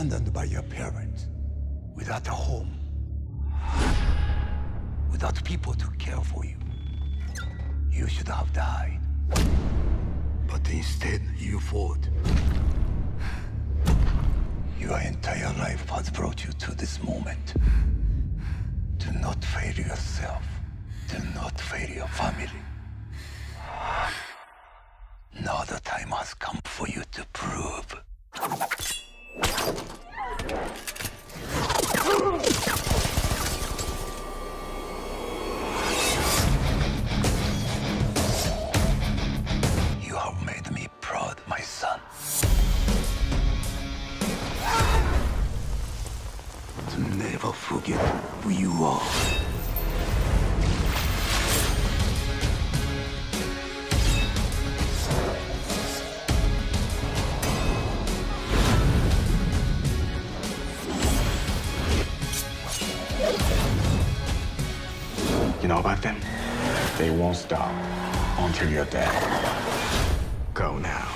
abandoned by your parents, without a home, without people to care for you. You should have died. But instead, you fought. Your entire life has brought you to this moment. Do not fail yourself. Do not fail your family. Now the time has come for you to prove. You have made me proud, my son. To never forget who you are. You know about them? They won't stop until you're dead. Go now.